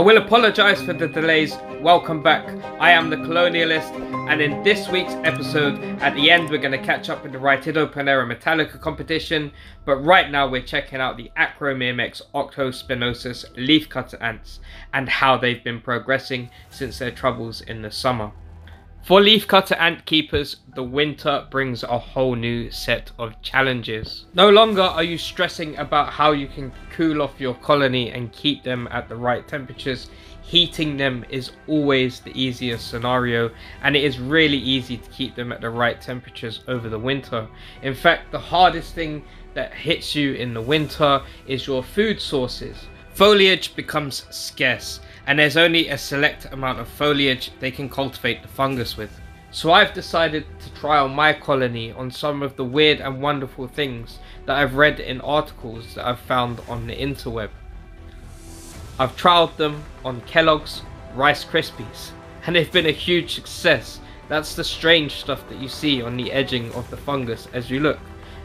I will apologise for the delays. Welcome back. I am the Colonialist, and in this week's episode, at the end, we're going to catch up with the Rhytidoponera metallica competition, but right now we're checking out the Acromyrmex octospinosus leafcutter ants and how they've been progressing since their troubles in the summer. For leafcutter ant keepers, the winter brings a whole new set of challenges. No longer are you stressing about how you can cool off your colony and keep them at the right temperatures. Heating them is always the easiest scenario, and it is really easy to keep them at the right temperatures over the winter. In fact, the hardest thing that hits you in the winter is your food sources. Foliage becomes scarce, and there's only a select amount of foliage they can cultivate the fungus with. So I've decided to try on my colony on some of the weird and wonderful things that I've read in articles that I've found on the interweb. I've trialled them on Kellogg's Rice Krispies, and they've been a huge success. That's the strange stuff that you see on the edging of the fungus as you look.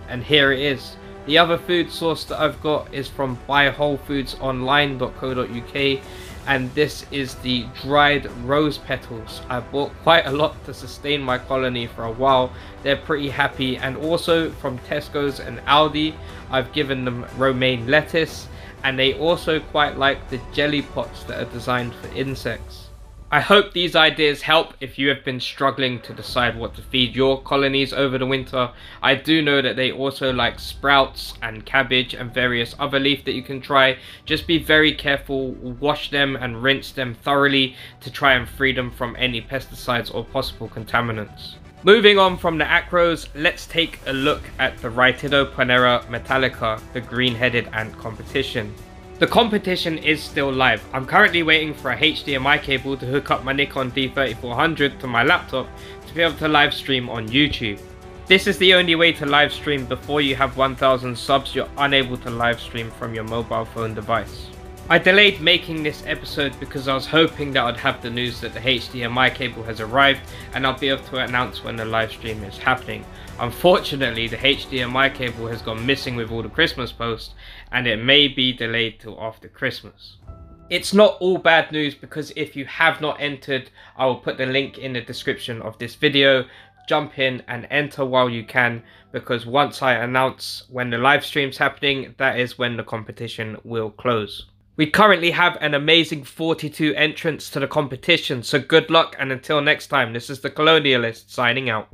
And here it is. The other food source that I've got is from buywholefoodsonline.co.uk, and this is the dried rose petals. I bought quite a lot to sustain my colony for a while. They're pretty happy, and also from Tesco's and Aldi, I've given them romaine lettuce, and they also quite like the jelly pots that are designed for insects. I hope these ideas help if you have been struggling to decide what to feed your colonies over the winter. I do know that they also like sprouts and cabbage and various other leaf that you can try. Just be very careful, wash them and rinse them thoroughly to try and free them from any pesticides or possible contaminants. Moving on from the acros, let's take a look at the Rhytidoponera metallica, the green-headed ant competition. The competition is still live. I'm currently waiting for a HDMI cable to hook up my Nikon D3400 to my laptop to be able to live stream on YouTube. This is the only way to live stream. Before you have 1000 subs, you're unable to live stream from your mobile phone device. I delayed making this episode because I was hoping that I'd have the news that the HDMI cable has arrived and I'll be able to announce when the live stream is happening. Unfortunately, the HDMI cable has gone missing with all the Christmas posts, and it may be delayed till after Christmas. It's not all bad news, because if you have not entered, I will put the link in the description of this video. Jump in and enter while you can, because once I announce when the live stream's happening, that is when the competition will close. We currently have an amazing 42 entrants to the competition, so good luck, and until next time, this is the Colonialist signing out.